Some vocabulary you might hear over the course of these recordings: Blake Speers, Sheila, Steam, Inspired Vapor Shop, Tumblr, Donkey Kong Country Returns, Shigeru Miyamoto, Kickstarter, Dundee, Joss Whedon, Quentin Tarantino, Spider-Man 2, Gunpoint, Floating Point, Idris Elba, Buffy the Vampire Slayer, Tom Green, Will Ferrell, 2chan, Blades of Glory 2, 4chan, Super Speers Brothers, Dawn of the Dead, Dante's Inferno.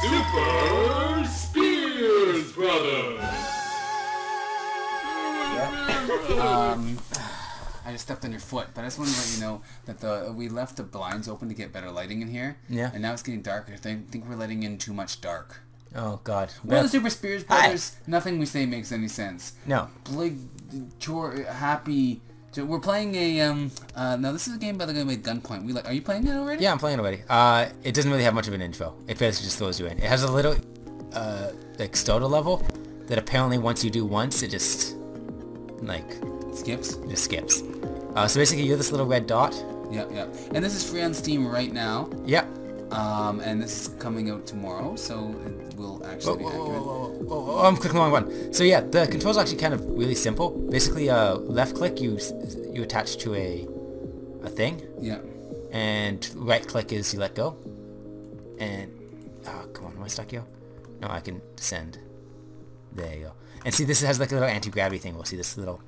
Super Spears Brothers. Yep. I just stepped on your foot, but I just wanted to let you know that we left the blinds open to get better lighting in here. Yeah. And now it's getting darker. I think we're letting in too much dark. Oh, God. We're the Super Spears Brothers. Nothing we say makes any sense. No. We're playing a, no, this is a game by the way, Gunpoint. Are you playing it already? Yeah, I'm playing it already. It doesn't really have much of an intro. It basically just throws you in. It has a little, like, Stoda level that apparently once you do once, it just, like... skips? It just skips. So basically you're this little red dot. Yep, yep. And this is free on Steam right now. Yep. And this is coming out tomorrow, so it will actually be accurate. I'm clicking the wrong button. So yeah, the controls are actually kind of really simple. Basically, left click you attach to a thing. Yeah. And right click is you let go. And oh, come on, am I stuck here? No, I can descend. There you go. And see, this has like a little anti-gravity thing. We'll see this little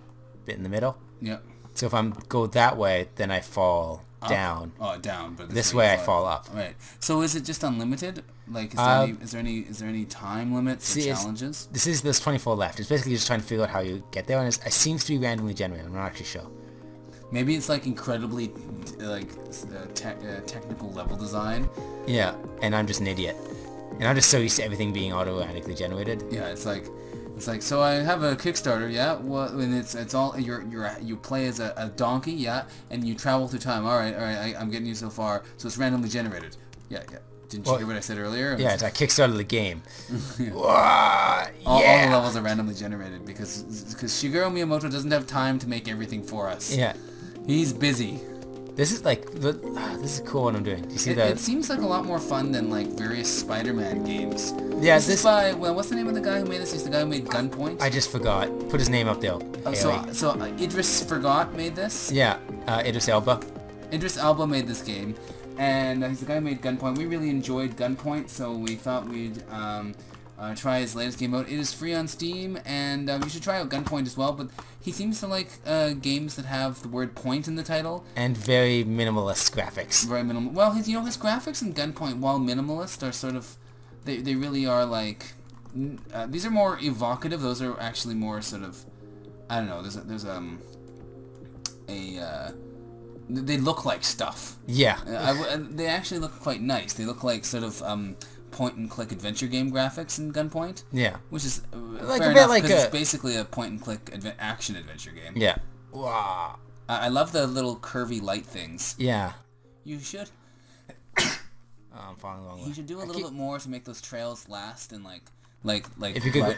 bit in the middle. Yeah. So if I'm go that way, then I fall down. Oh, down. But this way I fall up. Right. So is it just unlimited? Like, is there any time limits or challenges? This 24 left. It's basically just trying to figure out how you get there, and it seems to be randomly generated. I'm not actually sure. Maybe it's like incredibly technical level design. Yeah, and I'm just an idiot, and I'm just so used to everything being automatically generated. Yeah, it's like. It's like, so I have a Kickstarter, yeah. Well, and it's all you play as a donkey, yeah, and you travel through time. All right, I'm getting you so far. So it's randomly generated. Yeah, yeah. Didn't you hear what I said earlier? Yeah, I kickstarted the game. Yeah. All the levels are randomly generated because Shigeru Miyamoto doesn't have time to make everything for us. Yeah, he's busy. This is like this is cool what I'm doing. Do you see that? It seems like a lot more fun than like various Spider-Man games. Yeah, this is by what's the name of the guy who made this? He's the guy who made Gunpoint. I just forgot. Put his name up there. So Idris made this. Yeah, Idris Elba. Idris Elba made this game, and he's the guy who made Gunpoint. We really enjoyed Gunpoint, so we thought we'd try his latest game out. It is free on Steam, and you should try out Gunpoint as well, but he seems to like games that have the word point in the title. And very minimalist graphics. Very minimal. Well, his, you know, his graphics in Gunpoint, while minimalist, are sort of... They really are like... these are more evocative. Those are actually more sort of... I don't know, they look like stuff. Yeah. They actually look quite nice. They look like sort of... point-and-click adventure game graphics in Gunpoint. Yeah. Which is like fair enough, like it's basically a point-and-click action-adventure game. Yeah. Wow. I love the little curvy light things. Yeah. You should... I'm following along. You should do a little bit more to make those trails last and like... If you could...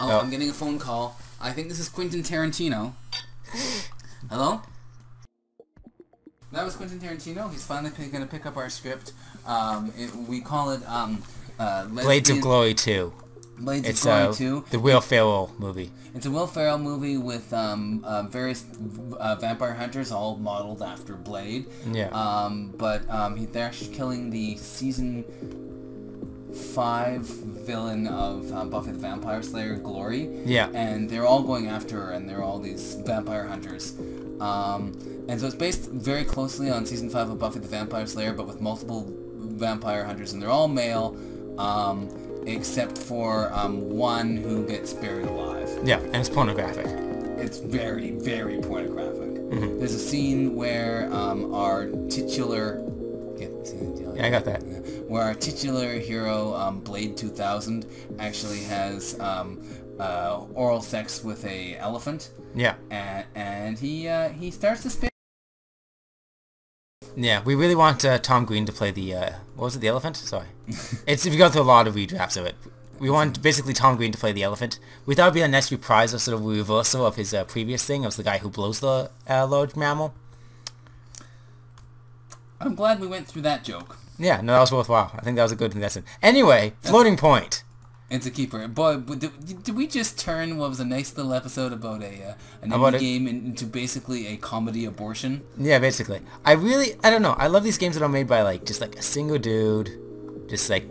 Oh, I'm getting a phone call. I think this is Quentin Tarantino. Hello? That was Quentin Tarantino. He's finally going to pick up our script. We call it Blades of Glory 2. Blades of Glory 2. The Will Ferrell movie. It's a Will Ferrell movie with various vampire hunters, all modeled after Blade. Yeah. They're actually killing the season 5 villain of Buffy the Vampire Slayer, Glory. Yeah. And they're all going after her, and they're all these vampire hunters. And so it's based very closely on Season 5 of Buffy the Vampire Slayer, but with multiple vampire hunters, and they're all male, except for one who gets buried alive. Yeah, and it's pornographic. It's very, very pornographic. Mm-hmm. There's a scene where our titular... Yeah, I got that. Where our titular hero, Blade 2000, actually has oral sex with a elephant. Yeah. And he starts to spin. Yeah, we really want Tom Green to play the what was it? The elephant? Sorry. We go through a lot of redrafts of it. We want basically Tom Green to play the elephant. We thought it'd be a nice reprise or sort of reversal of his previous thing. It was the guy who blows the large mammal. I'm glad we went through that joke. Yeah, no, that was worthwhile. I think that was a good lesson. Anyway, Floating Point. It's a keeper. Boy, did we just turn what was a nice little episode about an indie game into basically a comedy abortion? Yeah, basically. I don't know. I love these games that are made by like a single dude, just like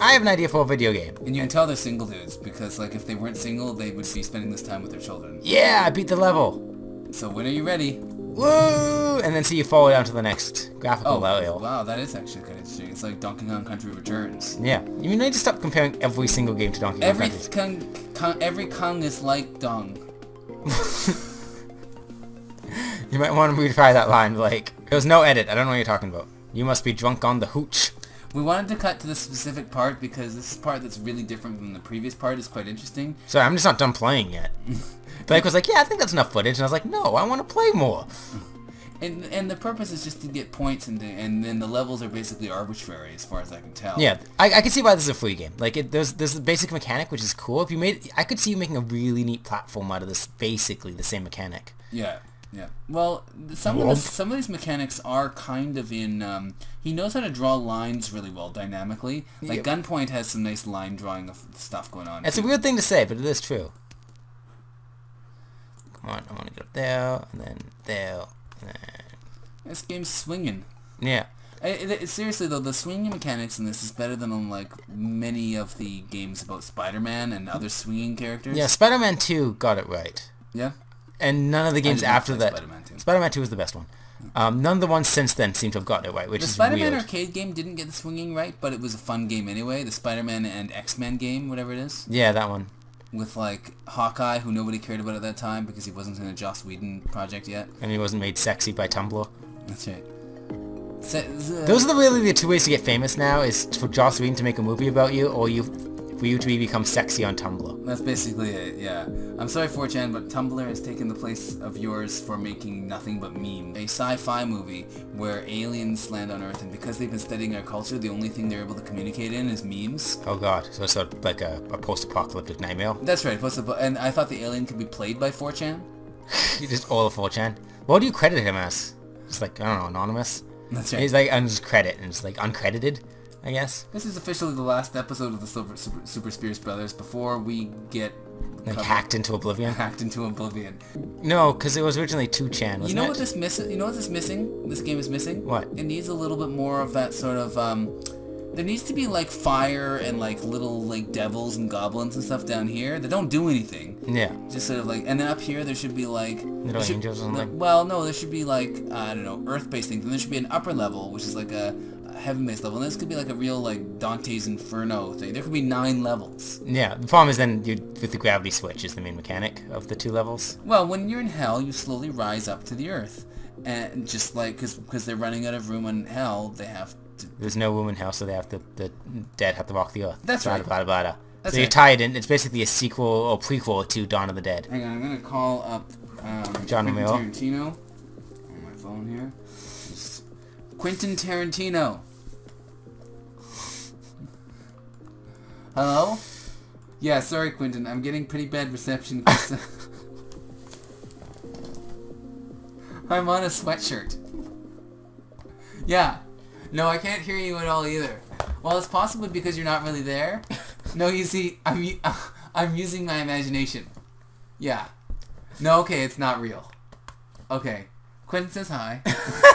I have an idea for a video game. And you can tell they're single dudes because like if they weren't single, they would be spending this time with their children. Yeah, I beat the level. So when are you ready? Woo! And then see you fall down to the next graphical level. Wow, that is actually kind of interesting. It's like Donkey Kong Country Returns. Yeah. You need to stop comparing every single game to Donkey Kong Country. Every Kong is like Dong. You might want to retry that line, Blake. There was no edit. I don't know what you're talking about. You must be drunk on the hooch. We wanted to cut to this specific part because this part that's really different from the previous part is quite interesting. Sorry, I'm just not done playing yet. Blake was like, yeah, I think that's enough footage. And I was like, no, I want to play more. And the purpose is just to get points, and then the levels are basically arbitrary as far as I can tell. Yeah, I can see why this is a free game. Like, there's the basic mechanic, which is cool. If you made, I could see you making a really neat platform out of this, basically the same mechanic. Yeah. Yeah. Well, some of these mechanics are kind of in. He knows how to draw lines really well dynamically. Like Gunpoint has some nice line drawing of stuff going on. It's a weird thing to say, but it is true. Come on, I want to go there and then there. And then. This game's swinging. Yeah. Seriously though, the swinging mechanics in this is better than on like many of the games about Spider-Man and other swinging characters. Yeah, Spider-Man 2 got it right. Yeah. And none of the games after that. Spider-Man 2 was the best one. None of the ones since then seem to have gotten it right, which is weird. The Spider-Man arcade game didn't get the swinging right, but it was a fun game anyway. The Spider-Man and X-Men game, whatever it is. Yeah, that one. With, like, Hawkeye, who nobody cared about at that time because he wasn't in a Joss Whedon project yet. And he wasn't made sexy by Tumblr. That's right. Those are really the two ways to get famous now, is for Joss Whedon to make a movie about you, or for you to become sexy on Tumblr. That's basically it, yeah. I'm sorry 4chan, but Tumblr has taken the place of yours for making nothing but memes. A sci-fi movie where aliens land on Earth, and because they've been studying our culture, the only thing they're able to communicate in is memes. Oh god, so it's sort of like a post-apocalyptic nightmare? That's right, and I thought the alien could be played by 4chan? Just all of 4chan. What do you credit him as? It's like, I don't know, anonymous? That's right. He's like, uncredited. I guess. This is officially the last episode of the Super Spears Brothers before we get... like hacked into oblivion? Hacked into oblivion. No, because it was originally 2chan, wasn't it? You know what this is missing? This game is missing? What? It needs a little bit more of that sort of, there needs to be, like, fire and, like, little, like, devils and goblins and stuff down here that don't do anything. Yeah. Just sort of, like... And then up here, there should be, like... little angels or something? Well, no, there should be, like, I don't know, earth-based things. And there should be an upper level, which is, like, a heaven-based level. And this could be, like, a real, like, Dante's Inferno thing. There could be 9 levels. Yeah. The problem is then with the gravity switch is the main mechanic of the 2 levels. Well, when you're in hell, you slowly rise up to the earth. And just, like... Because they're running out of room in hell, they have... There's no room in hell, so they have to, the dead have to walk the earth. That's right. Blah, blah, blah, blah. That's so you're tied in. It's basically a sequel or prequel to Dawn of the Dead. Hang on, I'm going to call up Quentin Tarantino on my phone here. Just Quentin Tarantino. Hello? Yeah, sorry, Quentin. I'm getting pretty bad reception. I'm on a sweatshirt. Yeah. No, I can't hear you at all either. Well, it's possibly because you're not really there. No, you see, I'm using my imagination. Yeah. No, okay, it's not real. Okay. Quentin says hi.